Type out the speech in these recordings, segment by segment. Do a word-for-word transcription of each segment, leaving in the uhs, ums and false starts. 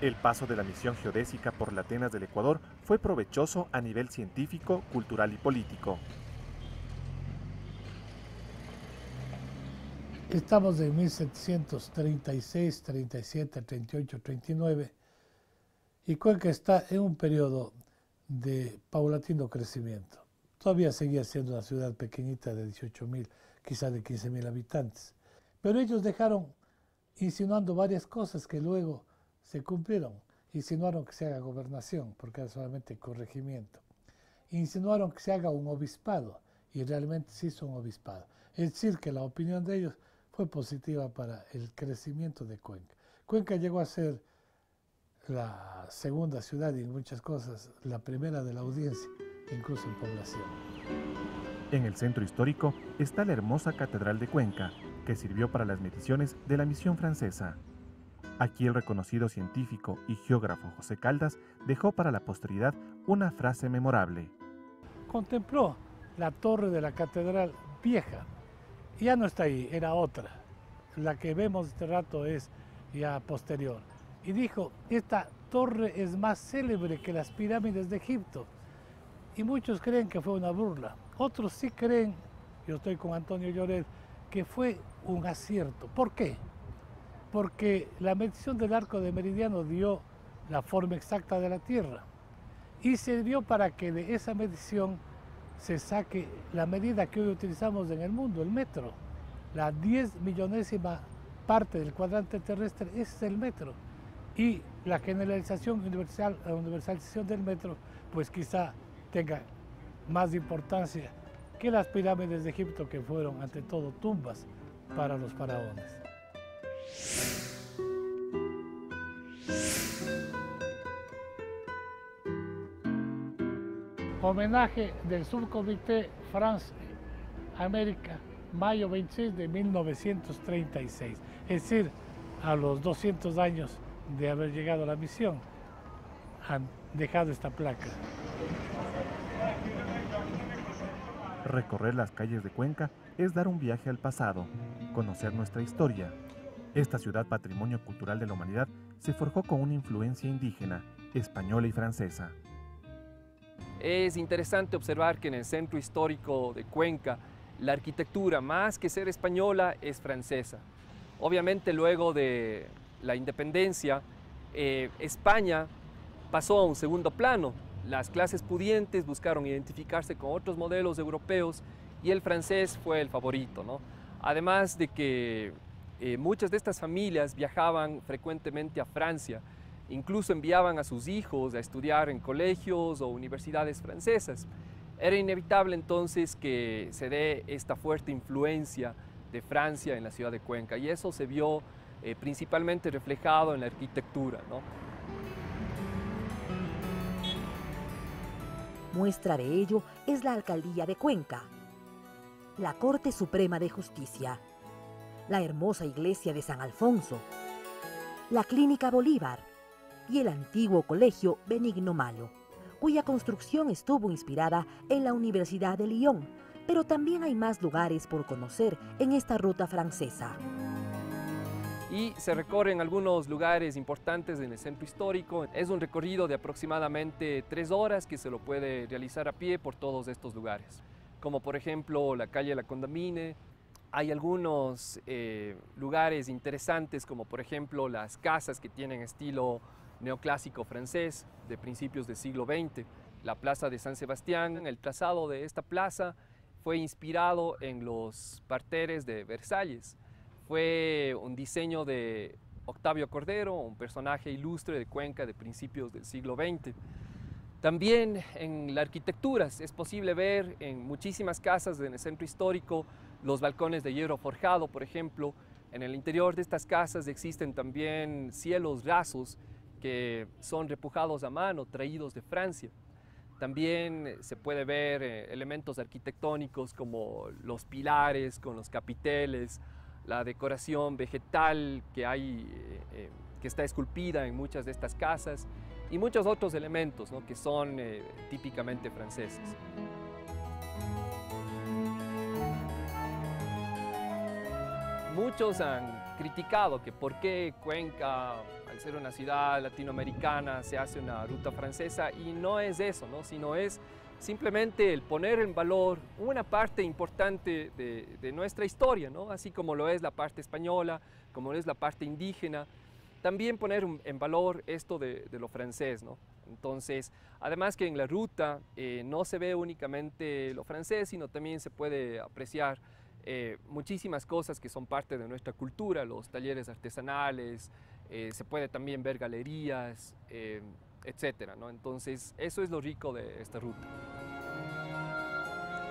El paso de la misión geodésica por las Atenas del Ecuador fue provechoso a nivel científico, cultural y político. Estamos en mil setecientos treinta y seis, treinta y siete, treinta y ocho, treinta y nueve y Cuenca está en un periodo de paulatino crecimiento. Todavía seguía siendo una ciudad pequeñita de dieciocho mil, quizás de quince mil habitantes. Pero ellos dejaron insinuando varias cosas que luego se cumplieron. Insinuaron que se haga gobernación, porque era solamente corregimiento. Insinuaron que se haga un obispado, y realmente se hizo un obispado. Es decir, que la opinión de ellos fue positiva para el crecimiento de Cuenca. Cuenca llegó a ser la segunda ciudad y en muchas cosas la primera de la audiencia, incluso en población. En el centro histórico está la hermosa Catedral de Cuenca, que sirvió para las mediciones de la misión francesa. Aquí el reconocido científico y geógrafo José Caldas dejó para la posteridad una frase memorable. Contempló la torre de la catedral vieja, ya no está ahí, era otra. La que vemos este rato es ya posterior. Y dijo, esta torre es más célebre que las pirámides de Egipto. Y muchos creen que fue una burla. Otros sí creen, yo estoy con Antonio Lloret, que fue un acierto. ¿Por qué? Porque la medición del arco de meridiano dio la forma exacta de la Tierra y sirvió para que de esa medición se saque la medida que hoy utilizamos en el mundo, el metro. La diez millonésima parte del cuadrante terrestre es el metro. Y la generalización universal, la universalización del metro, pues quizá tenga más importancia que las pirámides de Egipto, que fueron ante todo tumbas para los faraones. Homenaje del Subcomité Francia-América, mayo veintiséis de mil novecientos treinta y seis, es decir, a los doscientos años de haber llegado a la misión, han dejado esta placa. Recorrer las calles de Cuenca es dar un viaje al pasado, conocer nuestra historia. Esta ciudad patrimonio cultural de la humanidad se forjó con una influencia indígena, española y francesa. Es interesante observar que en el centro histórico de Cuenca, la arquitectura, más que ser española, es francesa. Obviamente, luego de la independencia, eh, España pasó a un segundo plano. Las clases pudientes buscaron identificarse con otros modelos europeos y el francés fue el favorito, ¿no? Además de que eh, muchas de estas familias viajaban frecuentemente a Francia, incluso enviaban a sus hijos a estudiar en colegios o universidades francesas. Era inevitable entonces que se dé esta fuerte influencia de Francia en la ciudad de Cuenca y eso se vio eh, principalmente reflejado en la arquitectura, ¿no? Muestra de ello es la Alcaldía de Cuenca, la Corte Suprema de Justicia, la hermosa iglesia de San Alfonso, la Clínica Bolívar y el antiguo colegio Benigno Malo, cuya construcción estuvo inspirada en la Universidad de Lyon, pero también hay más lugares por conocer en esta ruta francesa. Y se recorren algunos lugares importantes en el centro histórico. Es un recorrido de aproximadamente tres horas que se lo puede realizar a pie por todos estos lugares, como por ejemplo la calle La Condamine. Hay algunos eh, lugares interesantes, como por ejemplo las casas que tienen estilo neoclásico francés de principios del siglo veinte. La Plaza de San Sebastián, el trazado de esta plaza fue inspirado en los parterres de Versalles. Fue un diseño de Octavio Cordero, un personaje ilustre de Cuenca de principios del siglo veinte. También en la arquitectura es posible ver en muchísimas casas en el centro histórico los balcones de hierro forjado, por ejemplo. En el interior de estas casas existen también cielos rasos que son repujados a mano, traídos de Francia. También se puede ver elementos arquitectónicos como los pilares con los capiteles, la decoración vegetal que hay, eh, que está esculpida en muchas de estas casas y muchos otros elementos, ¿no?, que son eh, típicamente franceses. Muchos han criticado que por qué Cuenca, al ser una ciudad latinoamericana, se hace una ruta francesa, y no es eso, ¿no? Sino es simplemente el poner en valor una parte importante de, de nuestra historia, ¿no? Así como lo es la parte española, como lo es la parte indígena, también poner en valor esto de, de lo francés, ¿no? Entonces, además que en la ruta eh, no se ve únicamente lo francés, sino también se puede apreciar eh, muchísimas cosas que son parte de nuestra cultura, los talleres artesanales, eh, se puede también ver galerías, eh, etcétera, ¿no? Entonces, eso es lo rico de esta ruta.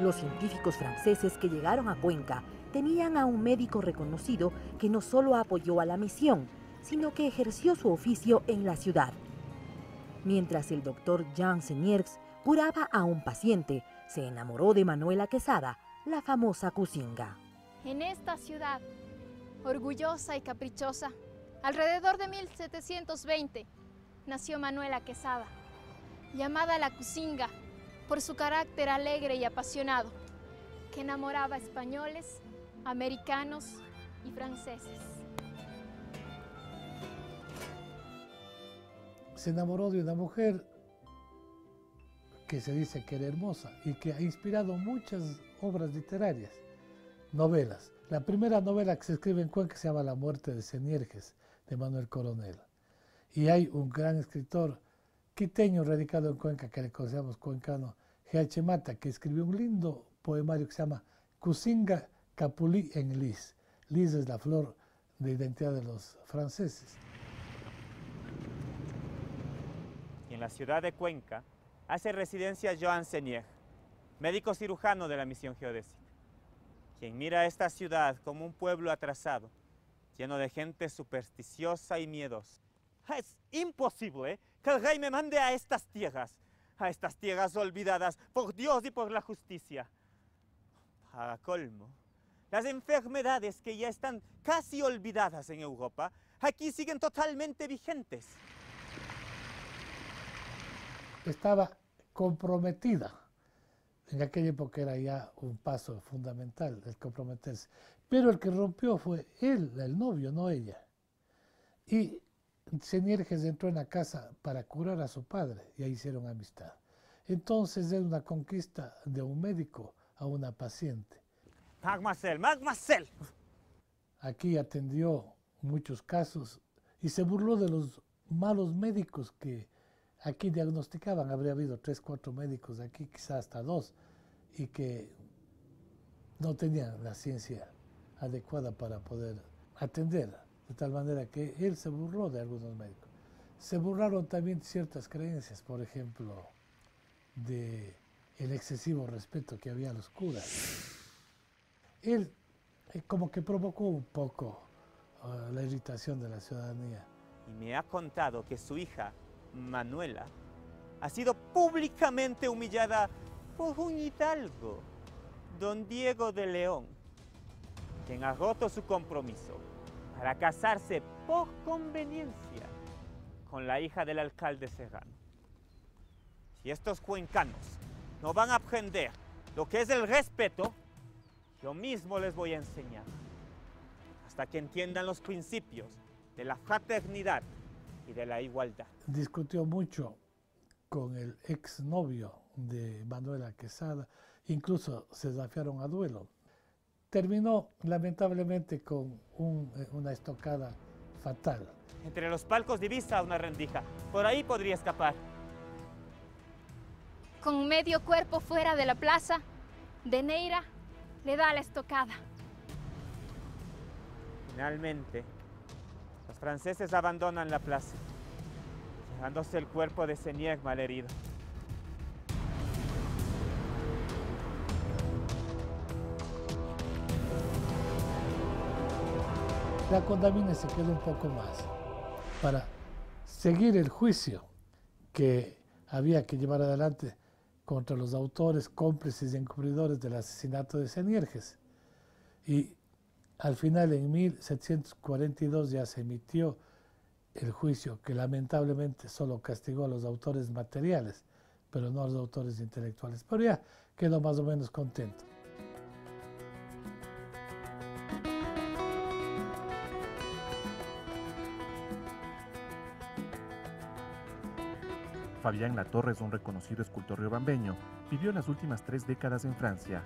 Los científicos franceses que llegaron a Cuenca tenían a un médico reconocido que no solo apoyó a la misión, sino que ejerció su oficio en la ciudad. Mientras el doctor Jean Seniergues curaba a un paciente, se enamoró de Manuela Quesada, la famosa Cusinga. En esta ciudad, orgullosa y caprichosa, alrededor de mil setecientos veinte, nació Manuela Quesada, llamada la Cusinga por su carácter alegre y apasionado, que enamoraba a españoles, americanos y franceses. Se enamoró de una mujer que se dice que era hermosa y que ha inspirado muchas obras literarias, novelas. La primera novela que se escribe en Cuenca se llama La muerte de Seniergues, de Manuel Coronel. Y hay un gran escritor quiteño radicado en Cuenca, que le conocemos cuencano, G H Mata, que escribió un lindo poemario que se llama Cusinga Capulí en Lis. Lis es la flor de identidad de los franceses. En la ciudad de Cuenca hace residencia Jean Seniergues, médico cirujano de la misión geodésica, quien mira a esta ciudad como un pueblo atrasado, lleno de gente supersticiosa y miedosa. Es imposible que el rey me mande a estas tierras, a estas tierras olvidadas por Dios y por la justicia. Para colmo, las enfermedades que ya están casi olvidadas en Europa, aquí siguen totalmente vigentes. Estaba comprometida. En aquella época era ya un paso fundamental el comprometerse. Pero el que rompió fue él, el novio, no ella. Y Seniergues entró en la casa para curar a su padre y ahí hicieron amistad. Entonces es una conquista de un médico a una paciente. Mademoiselle, mademoiselle. Aquí atendió muchos casos y se burló de los malos médicos que aquí diagnosticaban. Habría habido tres, cuatro médicos aquí, quizás hasta dos, y que no tenían la ciencia adecuada para poder atender. De tal manera que él se burló de algunos médicos. Se burlaron también ciertas creencias, por ejemplo, de el excesivo respeto que había a los curas. Él eh, como que provocó un poco uh, la irritación de la ciudadanía. Y me ha contado que su hija, Manuela, ha sido públicamente humillada por un hidalgo, don Diego de León, quien ha roto su compromiso para casarse por conveniencia con la hija del alcalde Serrano. Si estos cuencanos no van a aprender lo que es el respeto, yo mismo les voy a enseñar, hasta que entiendan los principios de la fraternidad y de la igualdad. Discutió mucho con el exnovio de Manuela Quesada, incluso se desafiaron a duelo. Terminó lamentablemente con un, una estocada fatal. Entre los palcos divisa una rendija. Por ahí podría escapar. Con medio cuerpo fuera de la plaza, Deneira le da la estocada. Finalmente, los franceses abandonan la plaza, dejándose el cuerpo de Seniergues malherido. La Condamine se quedó un poco más para seguir el juicio que había que llevar adelante contra los autores, cómplices y encubridores del asesinato de Seniergues. Y al final, en mil setecientos cuarenta y dos, ya se emitió el juicio que lamentablemente solo castigó a los autores materiales, pero no a los autores intelectuales. Pero ya quedó más o menos contento. Fabián Latorre es un reconocido escultor riobambeño, vivió las últimas tres décadas en Francia.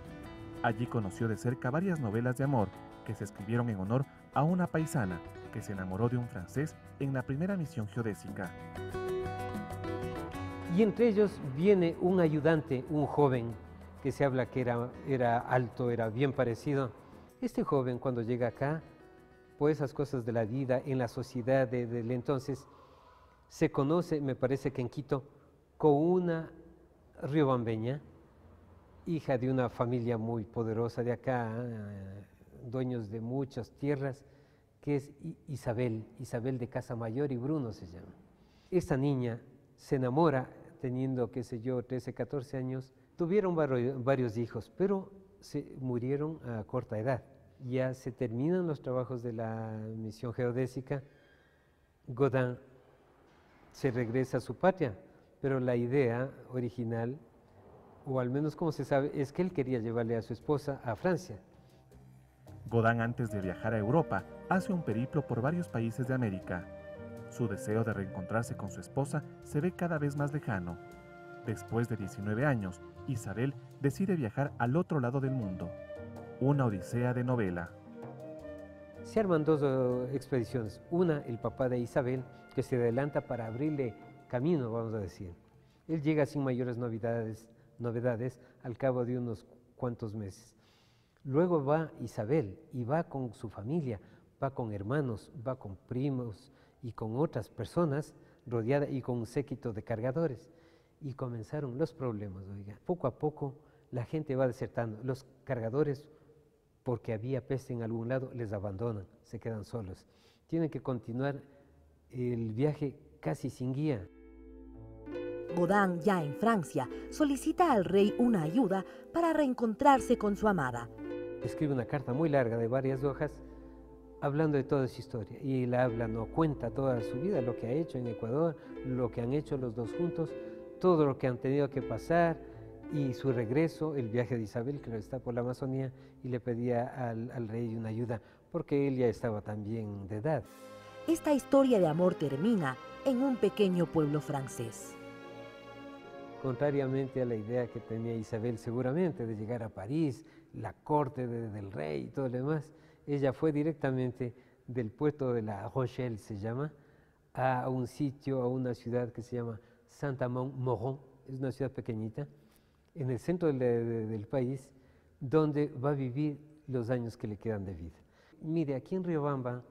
Allí conoció de cerca varias novelas de amor que se escribieron en honor a una paisana que se enamoró de un francés en la primera misión geodésica. Y entre ellos viene un ayudante, un joven, que se habla que era, era alto, era bien parecido. Este joven, cuando llega acá, por esas cosas de la vida, en la sociedad del entonces, se conoce, me parece que en Quito, con una riobambeña, hija de una familia muy poderosa de acá, eh, dueños de muchas tierras, que es Isabel, Isabel de Casa Mayor y Bruno se llama. Esta niña se enamora teniendo, qué sé yo, trece, catorce años. Tuvieron varios hijos, pero se murieron a corta edad. Ya se terminan los trabajos de la misión geodésica. Godin se regresa a su patria, pero la idea original, o al menos como se sabe, es que él quería llevarle a su esposa a Francia. Godin, antes de viajar a Europa, hace un periplo por varios países de América. Su deseo de reencontrarse con su esposa se ve cada vez más lejano. Después de diecinueve años, Isabel decide viajar al otro lado del mundo. Una odisea de novela. Se arman dos uh, expediciones. Una, el papá de Isabel, que se adelanta para abrirle camino, vamos a decir. Él llega sin mayores novedades, novedades al cabo de unos cuantos meses. Luego va Isabel y va con su familia, va con hermanos, va con primos y con otras personas rodeada y con un séquito de cargadores. Y comenzaron los problemas, oiga. Poco a poco la gente va desertando. Los cargadores, porque había peste en algún lado, les abandonan, se quedan solos. Tienen que continuar el viaje casi sin guía. Godin, ya en Francia, solicita al rey una ayuda para reencontrarse con su amada. Escribe una carta muy larga de varias hojas hablando de toda su historia, y la habla, no cuenta toda su vida, lo que ha hecho en Ecuador, lo que han hecho los dos juntos, todo lo que han tenido que pasar y su regreso, el viaje de Isabel, que está por la Amazonía, y le pedía al, al rey una ayuda, porque él ya estaba también de edad. Esta historia de amor termina en un pequeño pueblo francés. Contrariamente a la idea que tenía Isabel seguramente de llegar a París, la corte de, del rey y todo lo demás, ella fue directamente del puerto de La Rochelle, se llama, a un sitio, a una ciudad que se llama Santamón Morón, es una ciudad pequeñita, en el centro de, de, del país, donde va a vivir los años que le quedan de vida. Mire, aquí en Riobamba,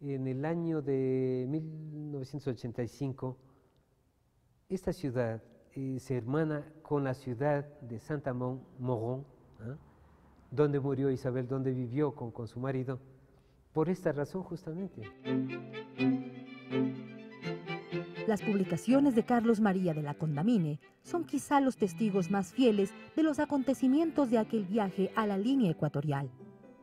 en el año de mil novecientos ochenta y cinco, esta ciudad eh, se hermana con la ciudad de Santamón Morón, ¿eh? donde murió Isabel, donde vivió con, con su marido, por esta razón justamente. Las publicaciones de Carlos María de la Condamine son quizá los testigos más fieles de los acontecimientos de aquel viaje a la línea ecuatorial,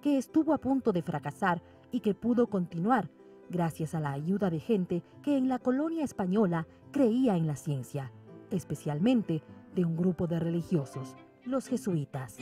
que estuvo a punto de fracasar y que pudo continuar gracias a la ayuda de gente que en la colonia española creía en la ciencia, especialmente de un grupo de religiosos, los jesuitas.